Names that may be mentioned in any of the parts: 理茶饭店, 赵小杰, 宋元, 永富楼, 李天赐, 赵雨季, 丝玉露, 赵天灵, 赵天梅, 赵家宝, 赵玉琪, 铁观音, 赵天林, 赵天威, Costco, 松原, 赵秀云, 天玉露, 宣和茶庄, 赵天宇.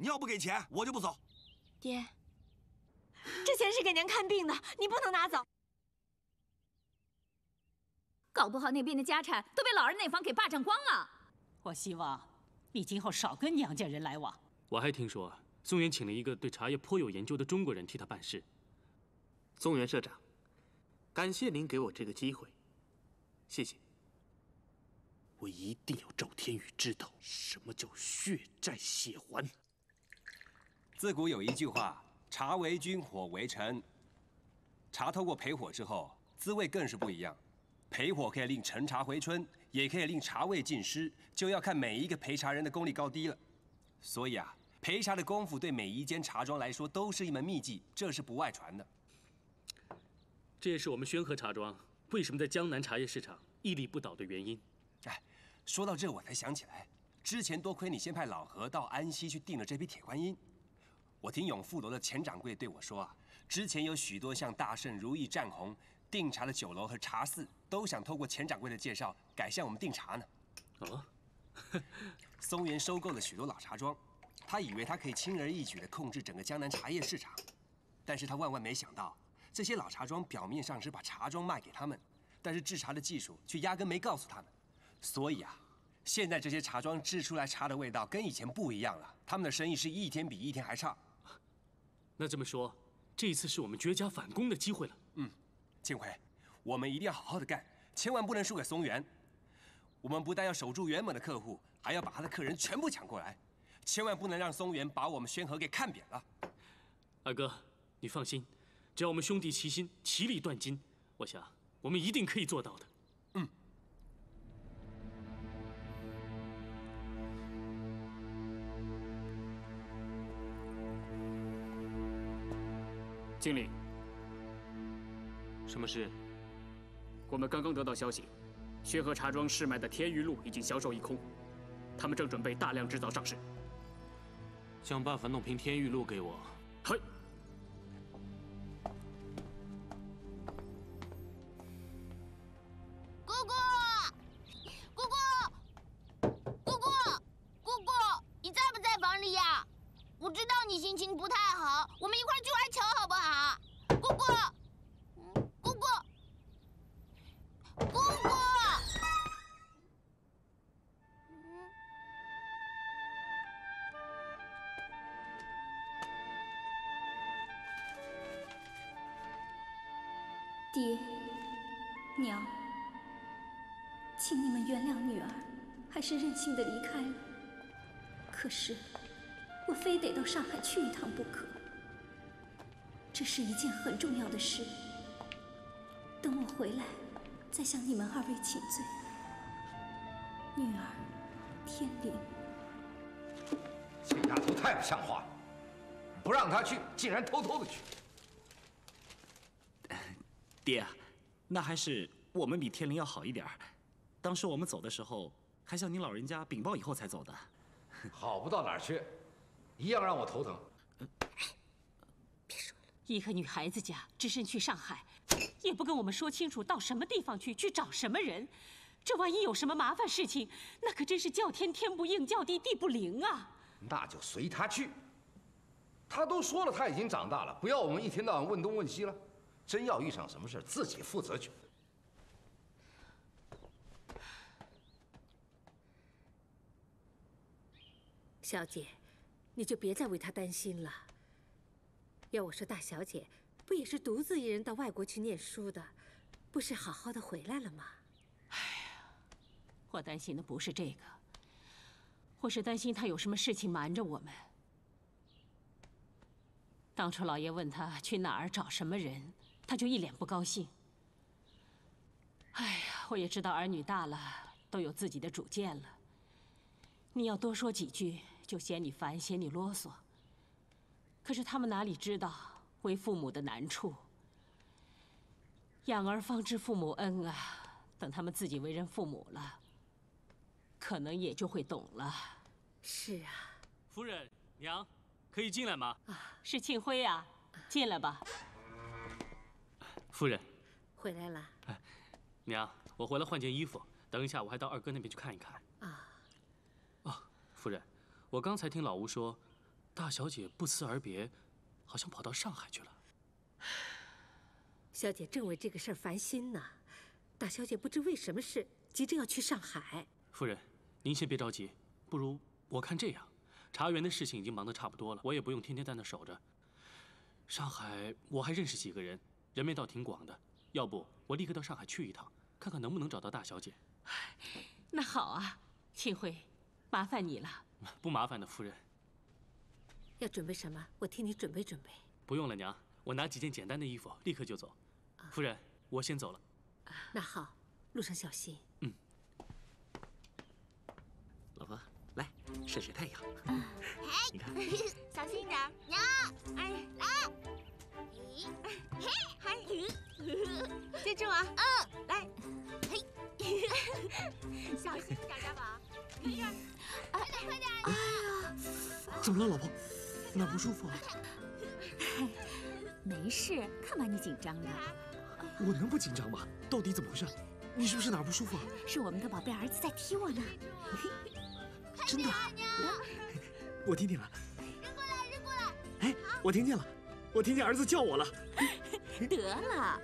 你要不给钱，我就不走。爹，这钱是给您看病的，你不能拿走。搞不好那边的家产都被老人那方给霸占光了。我希望你今后少跟娘家人来往。我还听说宋元请了一个对茶叶颇有研究的中国人替他办事。宋元社长，感谢您给我这个机会，谢谢。 我一定要赵天宇知道什么叫血债血还。自古有一句话：“茶为君，火为臣。”茶透过焙火之后，滋味更是不一样。焙火可以令陈茶回春，也可以令茶味尽失，就要看每一个焙茶人的功力高低了。所以啊，焙茶的功夫对每一间茶庄来说都是一门秘技，这是不外传的。这也是我们宣和茶庄为什么在江南茶叶市场屹立不倒的原因。 哎，说到这我才想起来，之前多亏你先派老何到安溪去订了这批铁观音。我听永富楼的钱掌柜对我说啊，之前有许多像大圣、如意、战红订茶的酒楼和茶肆，都想透过钱掌柜的介绍改向我们订茶呢。哦，松原收购了许多老茶庄，他以为他可以轻而易举地控制整个江南茶叶市场，但是他万万没想到，这些老茶庄表面上是把茶庄卖给他们，但是制茶的技术却压根没告诉他们。 所以啊，现在这些茶庄制出来茶的味道跟以前不一样了，他们的生意是一天比一天还差。那这么说，这一次是我们绝佳反攻的机会了。嗯，建奎，我们一定要好好的干，千万不能输给松原。我们不但要守住原本的客户，还要把他的客人全部抢过来，千万不能让松原把我们宣和给看扁了。二哥，你放心，只要我们兄弟齐心，其利断金，我想我们一定可以做到的。嗯。 经理，什么事？我们刚刚得到消息，宣和茶庄试卖的天玉露已经销售一空，他们正准备大量制造上市。想办法弄瓶天玉露给我。嘿。姑姑，姑姑，姑姑，姑姑，你在不在房里呀？我知道你心情不太好，我们一块去玩球。 爹娘，请你们原谅女儿，还是任性的离开了。可是，我非得到上海去一趟不可。这是一件很重要的事。等我回来，再向你们二位请罪。女儿，天灵。这丫头太不像话了，不让她去，竟然偷偷的去。 爹，那还是我们比天灵要好一点儿。当时我们走的时候，还向您老人家禀报以后才走的。好不到哪儿去，一样让我头疼。别说了，一个女孩子家只身去上海，也不跟我们说清楚到什么地方去，去找什么人。这万一有什么麻烦事情，那可真是叫天天不应，叫地地不灵啊。那就随她去。她都说了，她已经长大了，不要我们一天到晚问东问西了。 真要遇上什么事，自己负责去。小姐，你就别再为她担心了。要我说，大小姐不也是独自一人到外国去念书的，不是好好的回来了吗？哎呀，我担心的不是这个，我是担心她有什么事情瞒着我们。当初老爷问她去哪儿找什么人。 他就一脸不高兴。哎呀，我也知道儿女大了，都有自己的主见了。你要多说几句，就嫌你烦，嫌你啰嗦。可是他们哪里知道为父母的难处？养儿方知父母恩啊！等他们自己为人父母了，可能也就会懂了。是啊，夫人娘，可以进来吗？啊，是庆辉呀，进来吧。 夫人，回来了。娘，我回来换件衣服。等一下，我还到二哥那边去看一看。啊，哦，夫人，我刚才听老吴说，大小姐不辞而别，好像跑到上海去了。小姐正为这个事儿烦心呢。大小姐不知为什么事，急着要去上海。夫人，您先别着急，不如我看这样，茶园的事情已经忙得差不多了，我也不用天天在那守着。上海我还认识几个人，人面倒挺广的。要不我立刻到上海去一趟，看看能不能找到大小姐。那好啊，庆辉，麻烦你了。不麻烦的，夫人。 要准备什么？我替你准备准备。不用了，娘，我拿几件简单的衣服，立刻就走。夫人，我先走了。那好，路上小心。嗯。老婆，来晒晒太阳。你看，小心点儿。娘，哎，来，嘿，还接住啊！嗯，来，嘿，小心点，家宝。快点，快点，快点！哎呀，怎么了，老婆？ 哪不舒服啊？没事，看把你紧张的。我能不紧张吗？到底怎么回事？你是不是哪不舒服啊？是我们的宝贝儿子在踢我呢。真的？我听听了。扔过来，扔过来！哎，我听见了，我听见儿子叫我了。得了，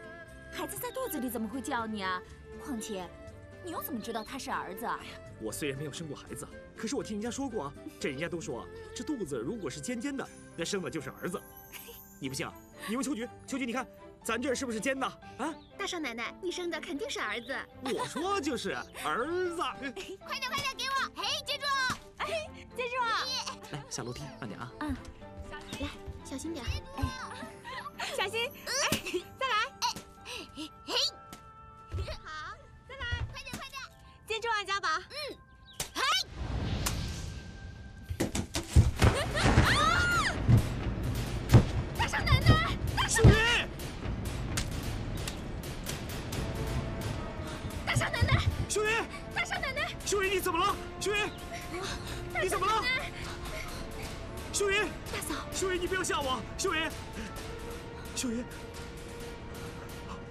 孩子在肚子里怎么会叫你啊？况且，你又怎么知道他是儿子啊？ 我虽然没有生过孩子，可是我听人家说过啊，这人家都说啊，这肚子如果是尖尖的，那生的就是儿子。你不信啊？你问秋菊，秋菊你看，咱这是不是尖的啊？大少奶奶，你生的肯定是儿子。我说就是儿子。快点快点给我，嘿，接住！哎，接住啊！来，下楼梯慢点啊。嗯，来，小心点。哎，小心。哎，再来。嘿。 接住啊，家宝！嗯，嘿！大少奶奶，大少奶奶，大少奶奶，秀云，大少奶奶，秀云，你怎么了？秀云，你怎么了？秀云，大嫂，秀云，你不要吓我，秀云，秀云，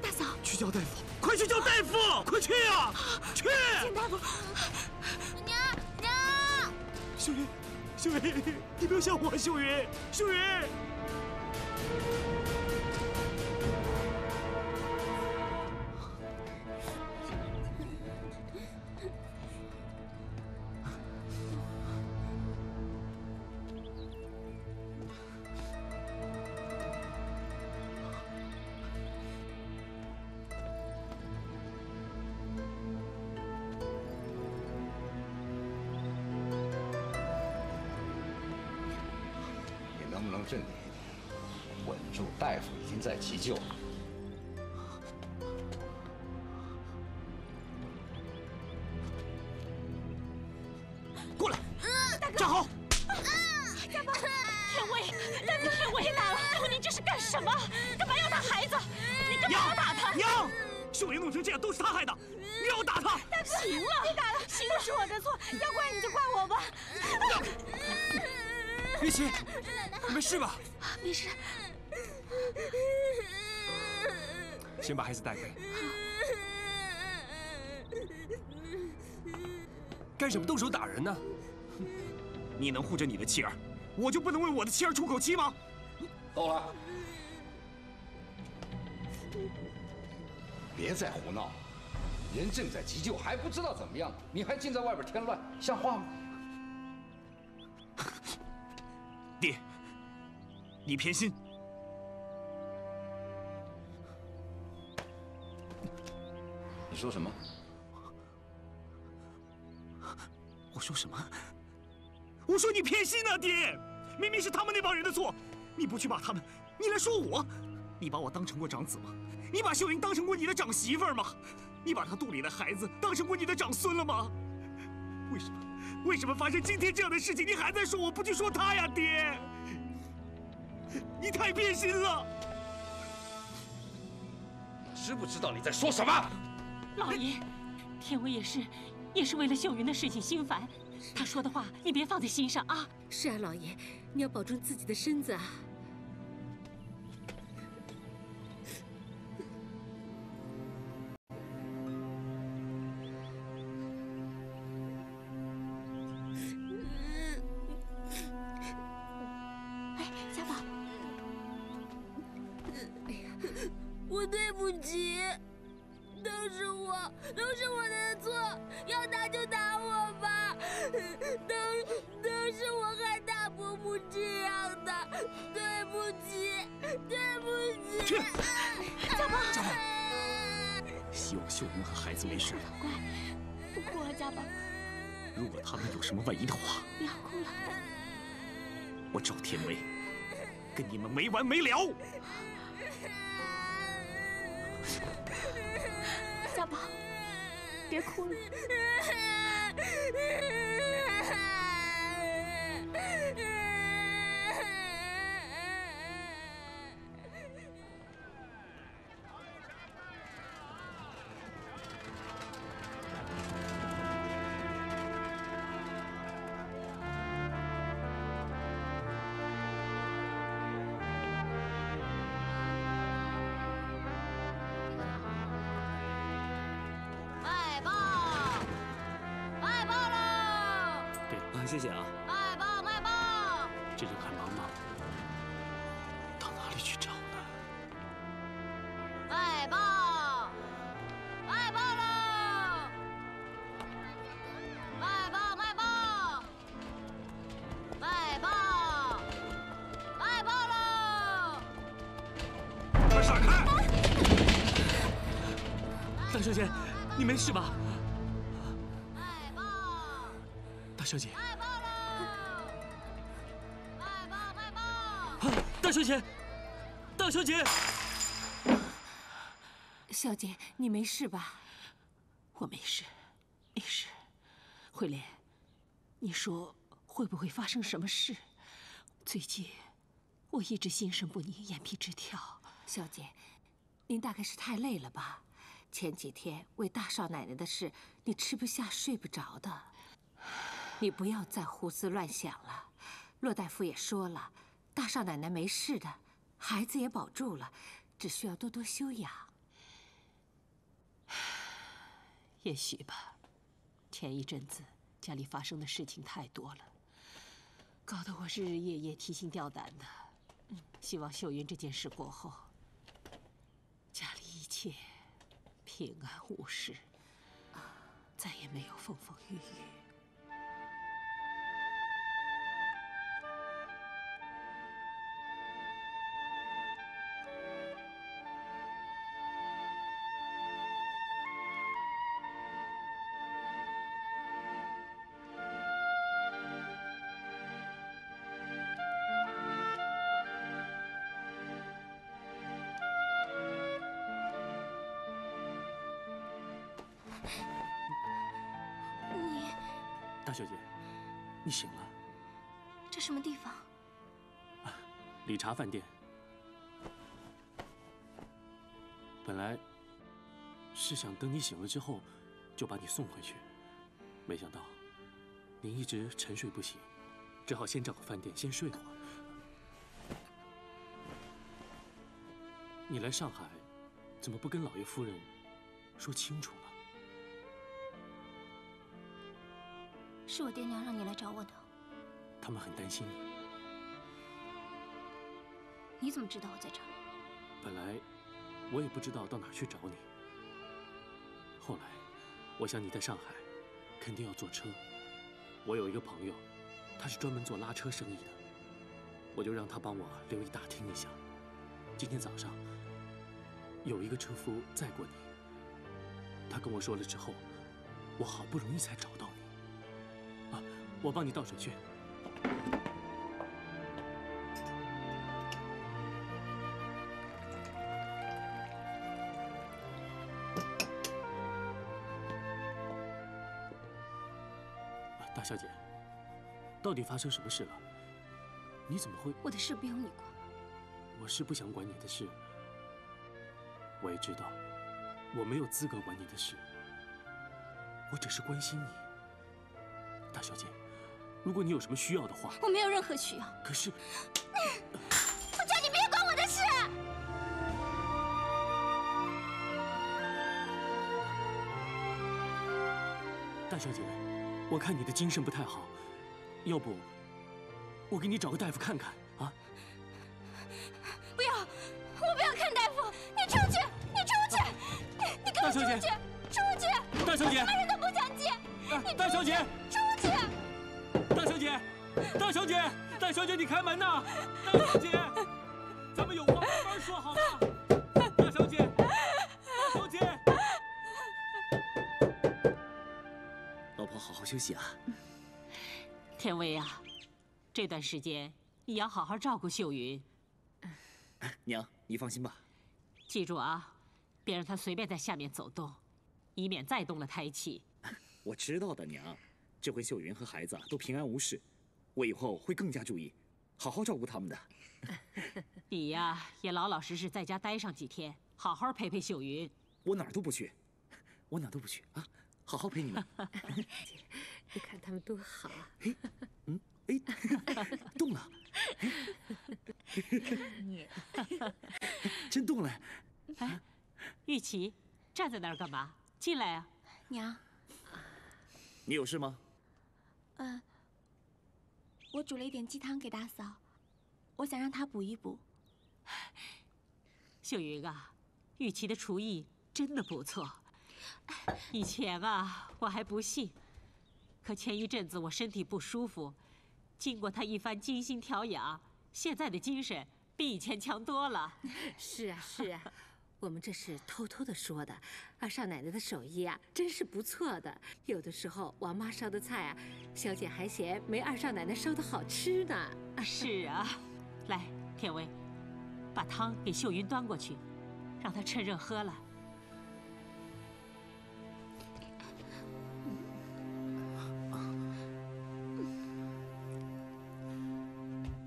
大嫂，去叫大夫。 快去叫大夫！快去呀、啊！去！请大夫。娘娘，秀云，秀云，你不要吓我，秀云，秀云。镇定，稳住！大夫已经在急救。过来，站好！家宝，天威，大哥太为难了！大哥，你这是干什么？干嘛要打孩子？你干嘛要打他？娘，秀云弄成这样都是他害的，你让我打他！大哥，行了，你打了，行了，是我的错，要怪你就怪我吧。 玉琪，你没事吧？没事。先把孩子带回来。干什么动手打人呢？你能护着你的妻儿，我就不能为我的妻儿出口气吗？够了！别再胡闹了，人正在急救，还不知道怎么样，你还净在外边添乱，像话吗？ 爹，你偏心。你说什么？我说什么？我说你偏心啊，爹！明明是他们那帮人的错，你不去骂他们，你来说我。你把我当成过长子吗？你把秀云当成过你的长媳妇儿吗？你把她肚里的孩子当成过你的长孙了吗？为什么？ 为什么发生今天这样的事情，你还在说我不去说他呀，爹？你太偏心了！知不知道你在说什么？老爷，天威也是为了秀云的事情心烦，他说的话你别放在心上啊。是啊，老爷，你要保重自己的身子啊。急，都是我的错，要打就打我吧，都是我害大伯父这样的，对不起，对不起。去，家宝，家宝，希望秀英和孩子没事。乖，不哭啊，家宝。如果他们有什么万一的话，不要哭了。我赵天梅跟你们没完没了。 家宝，别哭了。谢谢啊！卖报卖报！这人海茫茫，到哪里去找呢？卖报卖报喽！卖报卖报！卖报卖报喽！快闪开！大小姐，你没事吧？卖报！大小姐。 大小姐，大小姐，小姐，你没事吧？我没事，没事。慧莲，你说会不会发生什么事？最近我一直心神不宁，眼皮直跳。小姐，您大概是太累了吧？前几天为大少奶奶的事，你吃不下、睡不着的。你不要再胡思乱想了。骆大夫也说了。 大少奶奶没事的，孩子也保住了，只需要多多休养。也许吧，前一阵子家里发生的事情太多了，搞得我日日夜夜提心吊胆的。希望秀云这件事过后，家里一切平安无事，再也没有风风雨雨。 大小姐，你醒了？这什么地方？啊，理茶饭店。本来是想等你醒了之后，就把你送回去，没想到您一直沉睡不醒，只好先找个饭店先睡会儿。你来上海，怎么不跟老爷夫人说清楚呢？ 是我爹娘让你来找我的，他们很担心你。你怎么知道我在这儿？本来我也不知道到哪儿去找你，后来我想你在上海肯定要坐车，我有一个朋友，他是专门做拉车生意的，我就让他帮我留意打听一下。今天早上有一个车夫载过你，他跟我说了之后，我好不容易才找到你。 我帮你倒水去。大小姐，到底发生什么事了？你怎么会？我的事不用你管。我是不想管你的事，我也知道，我没有资格管你的事。我只是关心你，大小姐。 如果你有什么需要的话，我没有任何需要。可是，我叫你别管我的事。大小姐，我看你的精神不太好，要不我给你找个大夫看看啊？不要，我不要看大夫！你出去，你出去！小姐，出去！大小姐，什么人都不想见。大小姐，出去！大小姐，大小姐，大小姐，你开门呐！大小姐，咱们有话慢慢说，好吗？大小姐，大小姐，老婆，好好休息啊。天威啊，这段时间你要好好照顾秀云。娘，你放心吧。记住啊。 别让他随便在下面走动，以免再动了胎气。我知道的，娘。这回秀云和孩子都平安无事，我以后会更加注意，好好照顾他们的。你呀，也老老实实在家待上几天，好好陪陪秀云。我哪儿都不去，我哪儿都不去啊！好好陪你们。你看他们多好啊！嗯，哎，动了，真动了。哎。 玉琪，站在那儿干嘛？进来啊！娘，你有事吗？我煮了一点鸡汤给大嫂，我想让她补一补。秀云啊，玉琪的厨艺真的不错。以前啊，我还不信，可前一阵子我身体不舒服，经过她一番精心调养，现在的精神比以前强多了。是啊，是啊。我们这是偷偷的说的，二少奶奶的手艺啊，真是不错的。有的时候王妈烧的菜啊，小姐还嫌没二少奶奶烧的好吃呢。是啊，来，天威，把汤给秀云端过去，让她趁热喝了。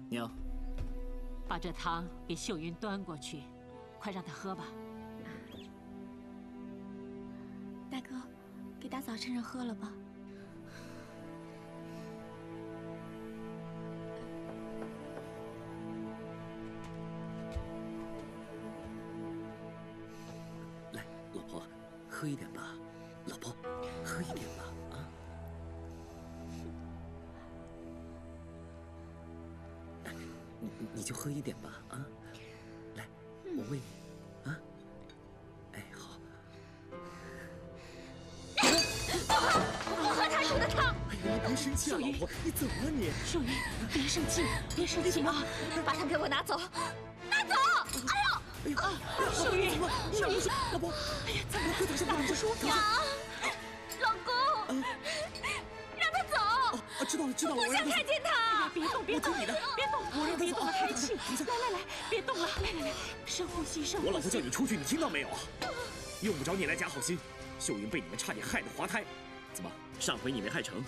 娘，把这汤给秀云端过去，快让她喝吧。 大哥，给大嫂趁热喝了吧。来，老婆，喝一点吧。老婆，喝一点吧。啊！你就喝一点吧。啊！来，我喂你。 生气啊，老婆，你怎么了你？秀云，别生气，别生气啊！把它给我拿走，拿走！哎呦，秀云，秀云，老婆，哎呀，怎么了？怎么不舒服？娘，老公，让他走。啊，知道了，知道了。我不想看见他。别动，别动，别动，我让他走。开气，来来来，别动了，来来来，深呼吸，深呼吸。我老婆叫你出去，你听到没有？用不着你来假好心。秀云被你们差点害得滑胎，怎么？上回你没害成。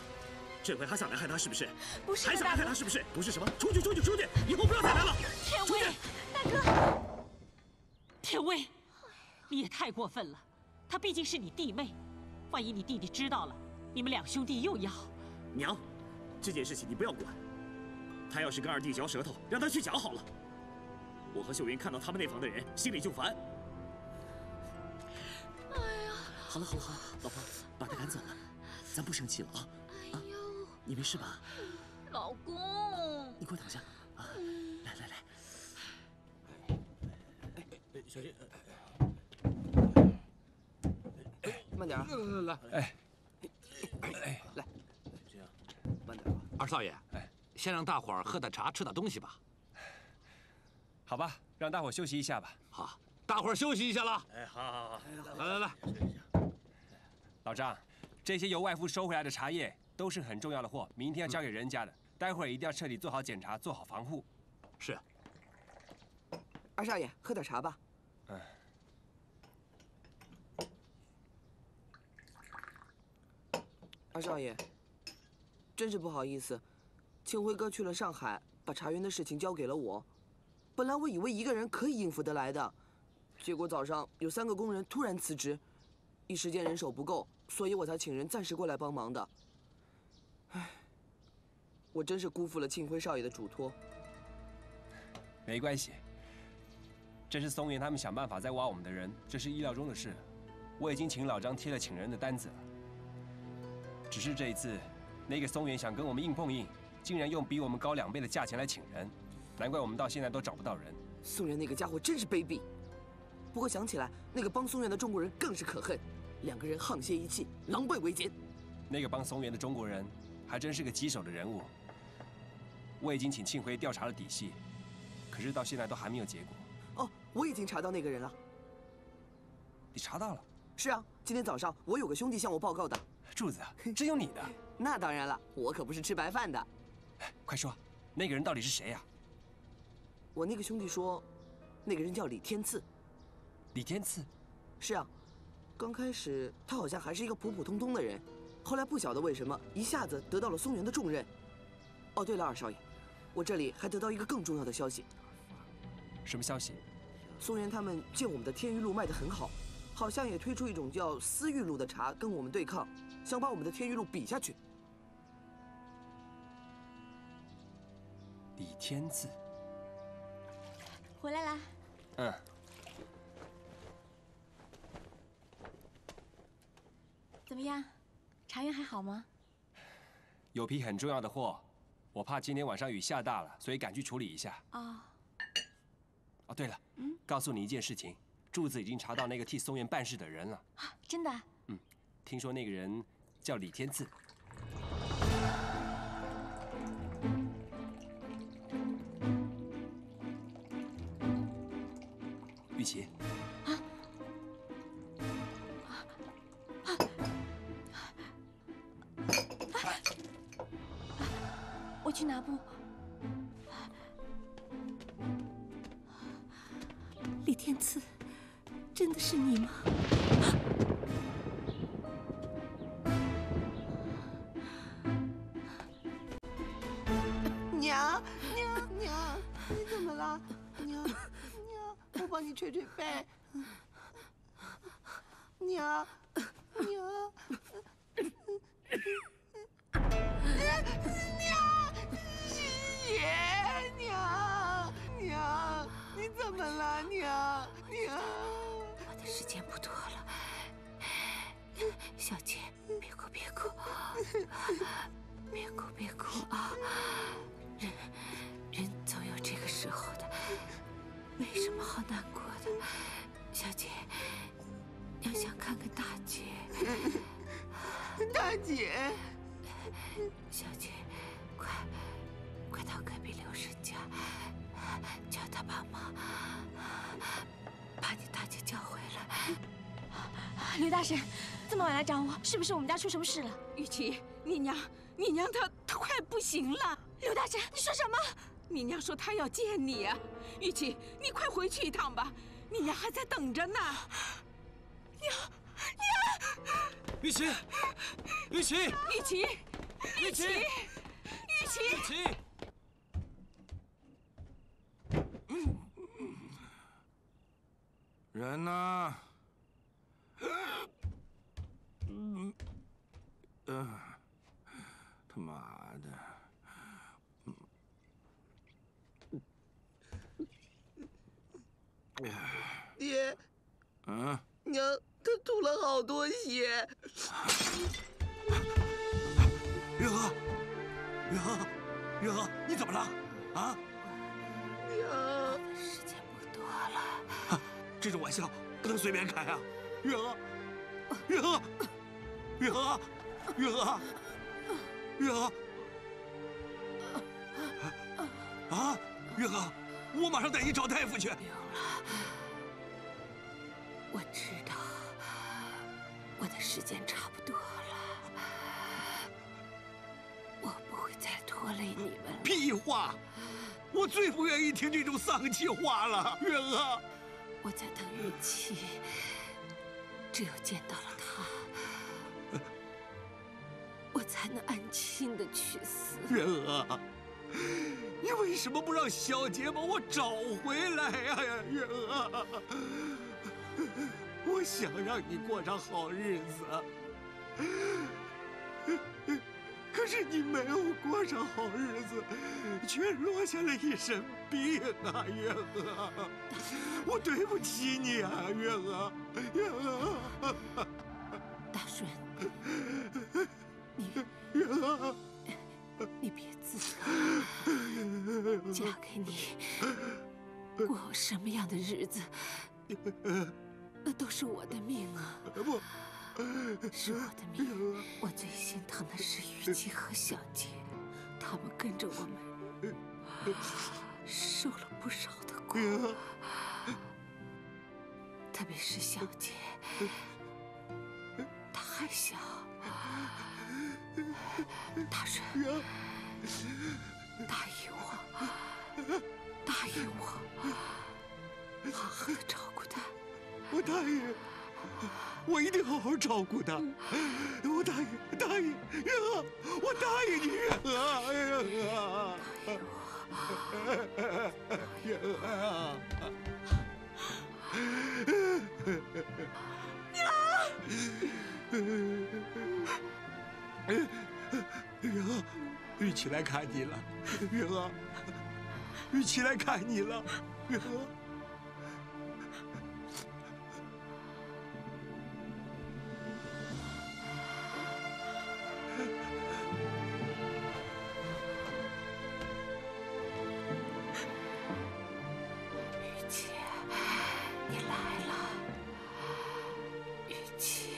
这回还想来害他是不是？不是，还想来害他是不是？不是什么？出去，出去，出去！以后不要再来了。天威，大哥，天威，你也太过分了。她毕竟是你弟妹，万一你弟弟知道了，你们两兄弟又要……娘，这件事情你不要管。他要是跟二弟嚼舌头，让他去讲好了。我和秀云看到他们那房的人，心里就烦。哎呀！好了好了好了，老婆，把他赶走了，咱不生气了啊。 你没事吧，老公？你给我躺下啊！来来来，哎，小心！哎，慢点啊！来来来，哎，来，这样，慢点吧。二少爷，哎，先让大伙儿喝点茶，吃点东西吧。好吧，让大伙儿休息一下吧。好，大伙儿休息一下了。哎，好好好，来来来，老张，这些由外父收回来的茶叶。 都是很重要的货，明天要交给人家的。待会儿一定要彻底做好检查，做好防护。是。二少爷，喝点茶吧。嗯。二少爷，真是不好意思，庆辉哥去了上海，把茶园的事情交给了我。本来我以为一个人可以应付得来的，结果早上有3个工人突然辞职，一时间人手不够，所以我才请人暂时过来帮忙的。 唉，我真是辜负了庆辉少爷的嘱托。没关系，这是松原他们想办法在挖我们的人，这是意料中的事。我已经请老张贴了请人的单子了。只是这一次，那个松原想跟我们硬碰硬，竟然用比我们高2倍的价钱来请人，难怪我们到现在都找不到人。松原那个家伙真是卑鄙。不过想起来，那个帮松原的中国人更是可恨，两个人沆瀣一气，狼狈为奸。那个帮松原的中国人还真是个棘手的人物。我已经请庆辉调查了底细，可是到现在都还没有结果。哦，我已经查到那个人了。你查到了？是啊，今天早上我有个兄弟向我报告的。柱子，真有你的？那当然了，我可不是吃白饭的。快说，那个人到底是谁呀？我那个兄弟说，那个人叫李天赐。李天赐？是啊，刚开始他好像还是一个普普通通的人，后来不晓得为什么一下子得到了松原的重任。哦，对了，二少爷，我这里还得到一个更重要的消息。什么消息？松原他们见我们的天玉露卖得很好，好像也推出一种叫丝玉露的茶跟我们对抗，想把我们的天玉露比下去。李天赐。 回来啦。嗯。怎么样，茶园还好吗？有批很重要的货，我怕今天晚上雨下大了，所以赶去处理一下。哦。哦，对了，告诉你一件事情，柱子已经查到那个替松原办事的人了。啊，真的？嗯，听说那个人叫李天赐。 玉琪，我去拿布。李天赐，真的是你吗？娘，娘，娘，你怎么了？娘。 我帮你捶捶背，娘，娘，娘，爷，娘，娘，你怎么了，娘，娘？我的时间不多了，小姐，别哭，别哭，别哭，别哭啊！人总有这个时候的。 没什么好难过的，小姐，要想看看大姐，大姐，小姐，快到隔壁刘婶家，叫她帮忙，把你大姐叫回来。刘大婶，这么晚来找我，是不是我们家出什么事了？玉琪，你娘她快不行了。刘大婶，你说什么？ 你娘说她要见你啊，玉琪，你快回去一趟吧，你娘还在等着呢。娘，玉琪，玉琪，玉琪，玉琪，玉琪，玉琪。人呢？他妈的！ 爹，嗯，娘，她吐了好多血。月娥，月娥，月娥，你怎么了？啊？娘，时间不多了。这种玩笑不能随便开啊！月娥，月娥，月娥，月娥，月娥，啊，月娥。 我马上带你找大夫去。不用了，我知道我的时间差不多了，我不会再拖累你们了。屁话！我最不愿意听这种丧气话了，月娥。我在等玉琪，只有见到了她，我才能安心的去死。月娥。 你为什么不让小杰把我找回来呀，月娥？我想让你过上好日子，可是你没有过上好日子，却落下了一身病啊，月娥！我对不起你啊，月娥，月娥。大顺，你月娥。 你别自责，嫁给你，过什么样的日子那都是我的命啊！不，是我的命。我最心疼的是雨季和小杰，他们跟着我们，受了不少的苦，特别是小杰，他还小。 大人，答应我，答应我，好好的照顾他。我答应，我一定好好照顾他。我答应，答应，我答应你，答应我，娘。 云儿，玉琪来看你了。云儿，玉琪来看你了。云儿，玉琪，你来了。玉琪。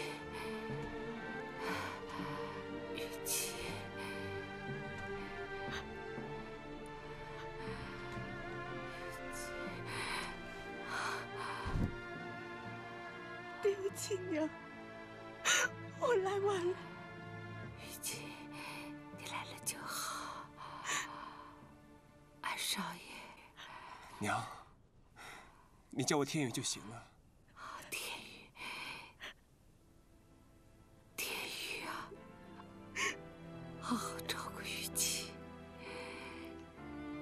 亲娘，我来晚了。雨季，你来了就好。安少爷，娘，你叫我天宇就行了。天宇，天宇啊，好好照顾雨季，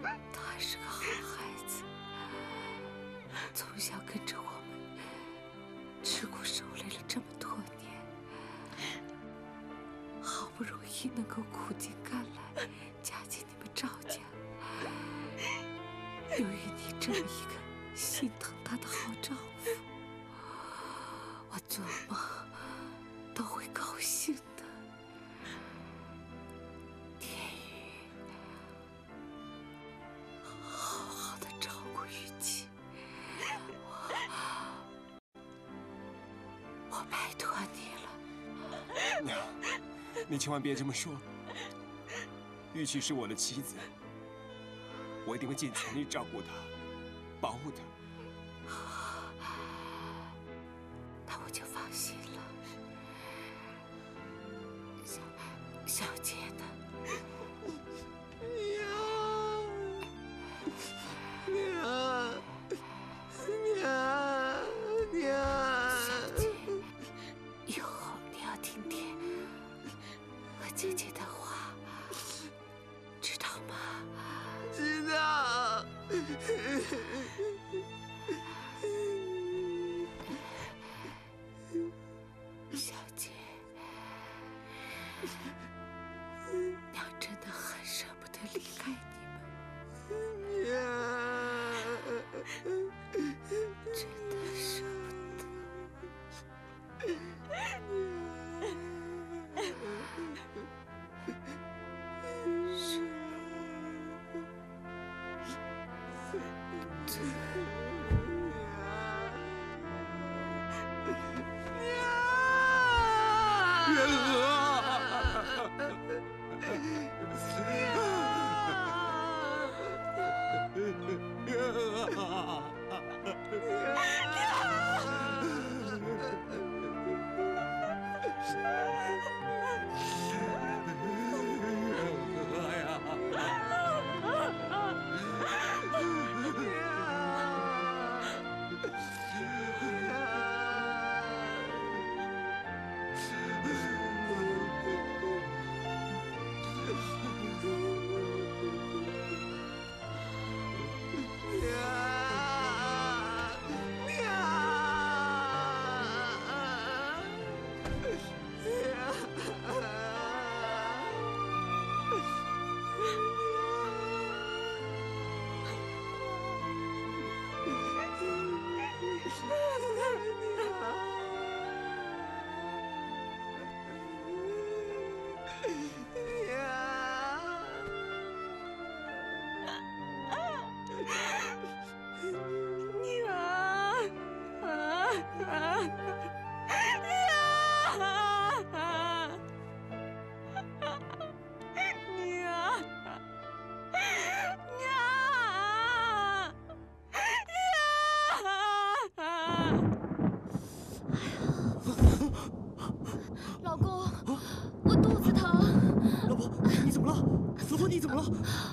他还是个好孩子，从小跟着我们。 吃苦受累了这么多年，好不容易能够苦尽甘来，嫁进你们赵家，有你这么一个心疼他的好丈夫，我做梦都会高兴的。天宇，好好的照顾玉琪。 我拜托你了，娘，你千万别这么说。玉琪是我的妻子，我一定会尽全力照顾她，保护她。那我就放心了。小杰呢？娘，娘。 姐姐的话，知道吗？知道。小姐，娘真的很舍不得离开你们，真的舍不得。 啊！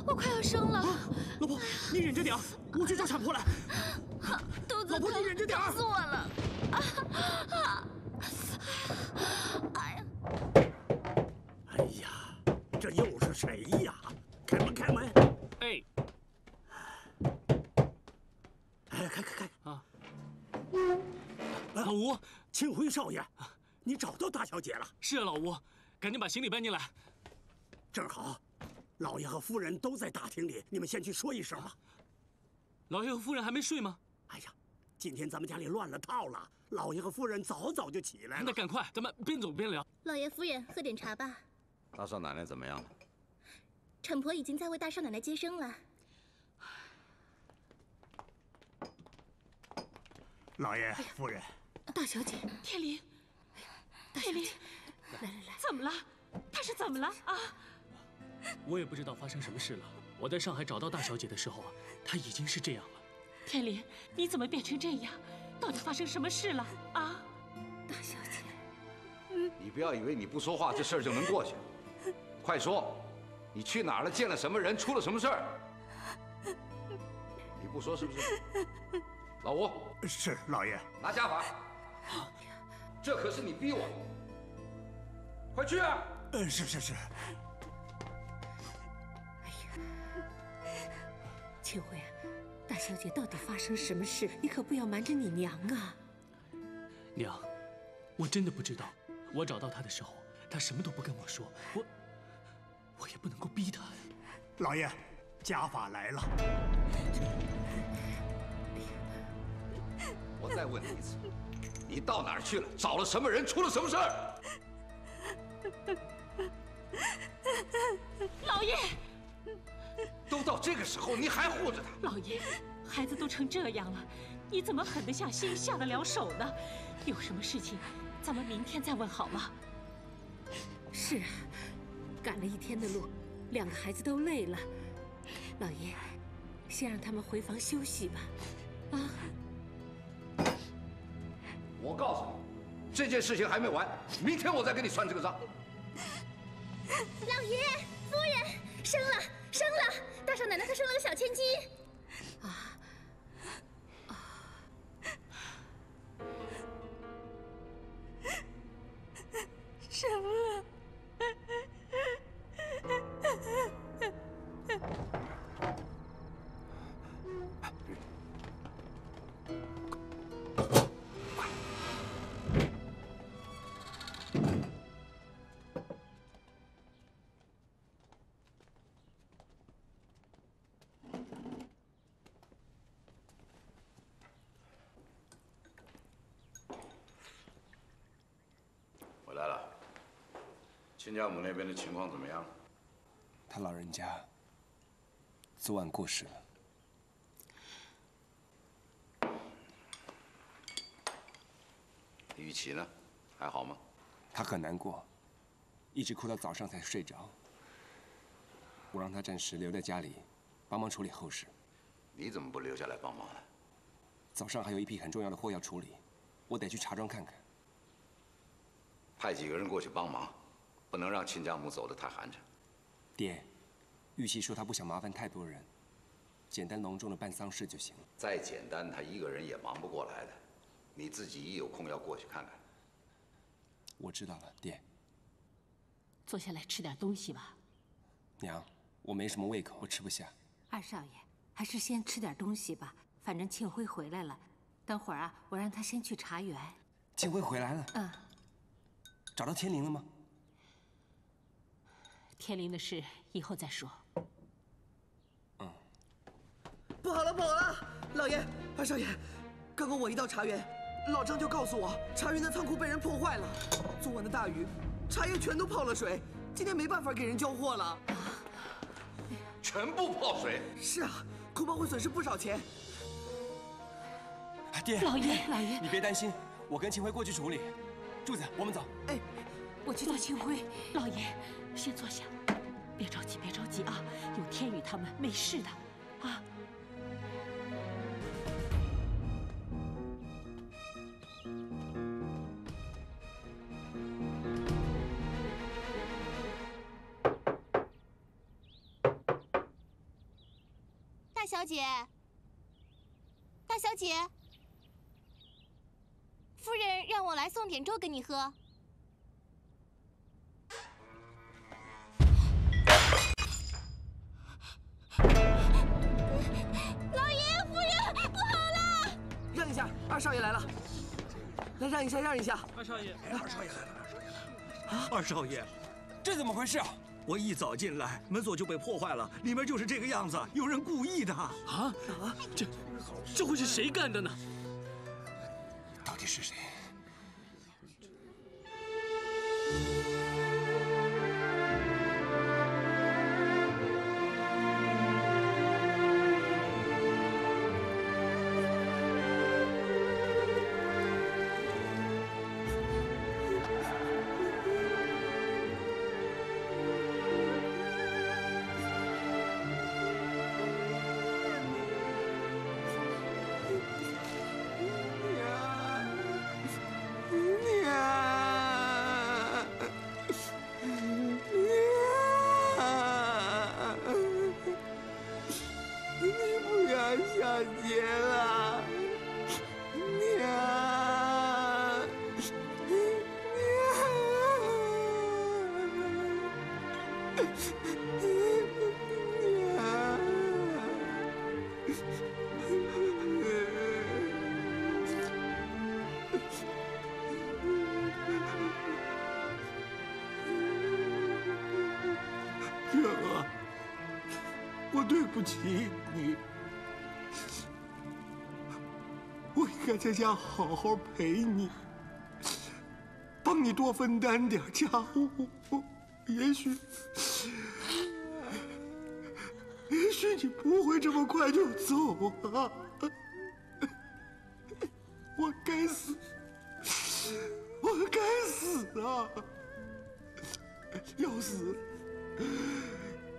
我快要生了。老婆，你忍着点，我去叫产婆来。肚子疼，老婆你忍着点，疼死我了！哎呀！哎呀，这又是谁呀？开门，开门！哎，哎，开！啊！老吴，庆辉少爷，你找到大小姐了？是啊，老吴，赶紧把行李搬进来。正好。 老爷和夫人都在大厅里，你们先去说一声吧。老爷和夫人还没睡吗？哎呀，今天咱们家里乱了套了，老爷和夫人早就起来了。那赶快，咱们边走边聊。老爷夫人，喝点茶吧。大少奶奶怎么样了？产婆已经在为大少奶奶接生了。老爷，夫人，大小姐，天灵，天灵，来，怎么了？她是怎么了啊？ 我也不知道发生什么事了。我在上海找到大小姐的时候啊，她已经是这样了。天林，你怎么变成这样？到底发生什么事了啊？大小姐，你不要以为你不说话这事儿就能过去。快说，你去哪儿了？见了什么人？出了什么事儿？你不说是不是？老吴，是老爷，拿家法。这可是你逼我的，快去啊！是。 庆辉，大小姐到底发生什么事？你可不要瞒着你娘啊！娘，我真的不知道。我找到她的时候，她什么都不跟我说，我也不能够逼她。老爷，家法来了。我再问你一次，你到哪儿去了？找了什么人？出了什么事儿？老爷。 都到这个时候，你还护着他？老爷，孩子都成这样了，你怎么狠得下心、下得了手呢？有什么事情，咱们明天再问好吗？是啊，赶了一天的路，两个孩子都累了。老爷，先让他们回房休息吧。啊！我告诉你，这件事情还没完，明天我再给你算这个账。老爷，夫人生了。 生了，大少奶奶她生了个小千金。啊！生了。亲家母那边的情况怎么样？他老人家昨晚过世了。玉琪呢？还好吗？他很难过，一直哭到早上才睡着。我让他暂时留在家里，帮忙处理后事。你怎么不留下来帮忙呢？早上还有一批很重要的货要处理，我得去茶庄看看。派几个人过去帮忙。 不能让亲家母走得太寒碜。爹，玉琪说她不想麻烦太多人，简单隆重的办丧事就行了。再简单，她一个人也忙不过来的。你自己一有空要过去看看。我知道了，爹。坐下来吃点东西吧。娘，我没什么胃口，我吃不下。二少爷，还是先吃点东西吧。反正庆辉回来了，等会儿啊，我让他先去茶园。庆辉回来了。嗯。找到天灵了吗？ 天灵的事以后再说。嗯，不好了！老爷，二少爷，刚刚我一到茶园，老张就告诉我，茶园的仓库被人破坏了。昨晚的大雨，茶叶全都泡了水，今天没办法给人交货了。全部泡水？是啊，恐怕会损失不少钱。爹，老爷，你别担心，我跟秦晖过去处理。柱子，我们走。哎，我去叫秦晖，老爷。 先坐下，别着急啊！有天宇他们没事的，啊。大小姐，大小姐，夫人让我来送点粥给你喝。老爷，夫人，不好了！让一下，二少爷来了。来，让一下，让一下。二少爷，二少爷来了。二少爷，这怎么回事啊？ 我一早进来，门锁就被破坏了，里面就是这个样子，有人故意的啊！这会是谁干的呢？到底是谁？在家好好陪你，帮你多分担点家务，也许你不会这么快就走啊！我该死啊！要死，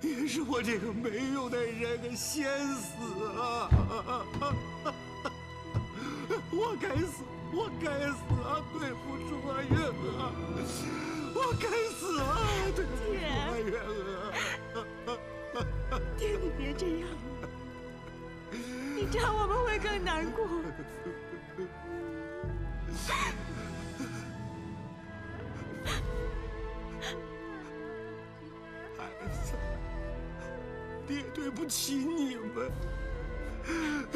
也是我这个没用的人给先死啊！ 我该死啊！对不住啊，月娥，我该死啊！对不住啊，月娥。爹，你别这样，你这样我们会更难过。孩子，爹对不起你们。爹。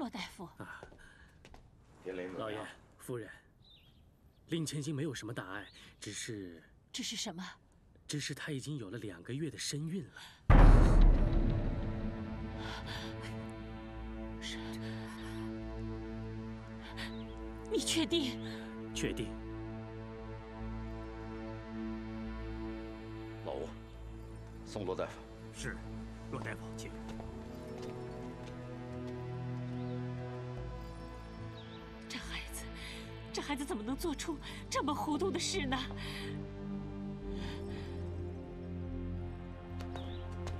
骆大夫，啊，老爷，夫人，令千金没有什么大碍，只是什么？只是她已经有了2个月的身孕了。是，你确定？确定。老吴，送骆大夫。是，骆大夫，请。 孩子怎么能做出这么糊涂的事呢？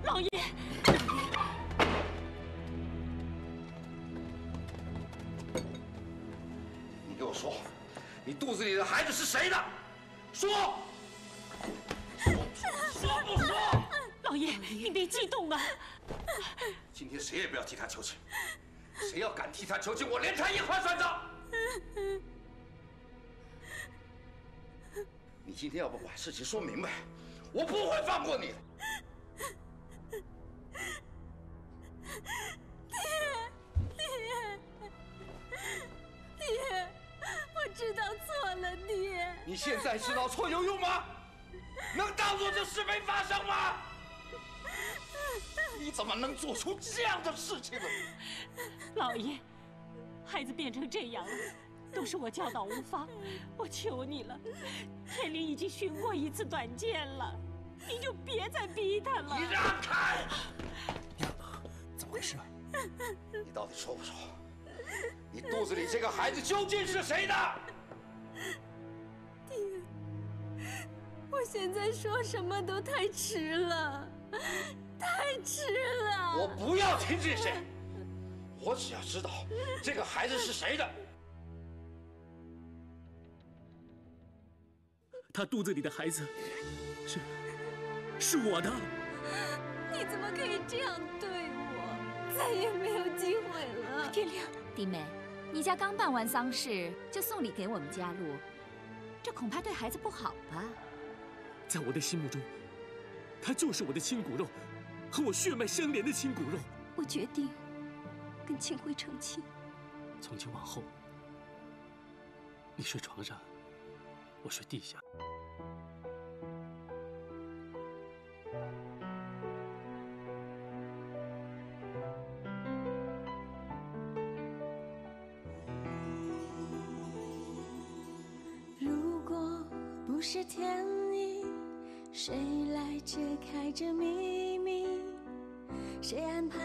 老爷，你给我说，你肚子里的孩子是谁的？说，说不说？老爷，你别激动啊！今天谁也不要替他求情，谁要敢替他求情，我连他一块算账！ 你今天要不把事情说明白，我不会放过你的。爹，我知道错了，爹。你现在知道错有用吗？能当作这事没发生吗？你怎么能做出这样的事情呢？老爷，孩子变成这样了，都是我教导无方。我求你了，天灵已经寻过一次短见了，你就别再逼他了。你让开！娘，怎么回事？你到底说不说？你肚子里这个孩子究竟是谁的？爹，我现在说什么都太迟了，太迟了。我不要听这些，我只要知道这个孩子是谁的。 他肚子里的孩子是我的。你怎么可以这样对我？再也没有机会了。天亮，弟妹，你家刚办完丧事就送礼给我们家路，这恐怕对孩子不好吧？在我的心目中，他就是我的亲骨肉，和我血脉相连的亲骨肉。我决定跟清辉成亲。从今往后，你睡床上，我睡地下。 不是天意，谁来揭开这秘密？谁安排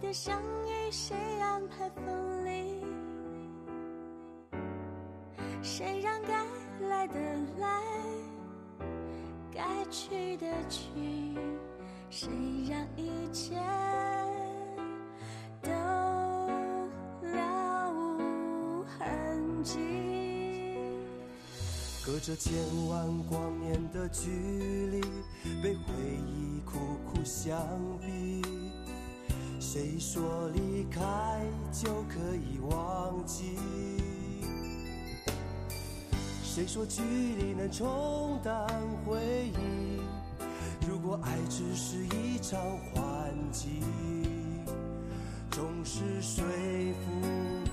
的相遇，谁安排分离？谁让该来的来，该去的去？谁让一切都了无痕迹？ 隔着千万光年的距离，被回忆苦苦相逼。谁说离开就可以忘记？谁说距离能冲淡回忆？如果爱只是一场幻境，总是说服。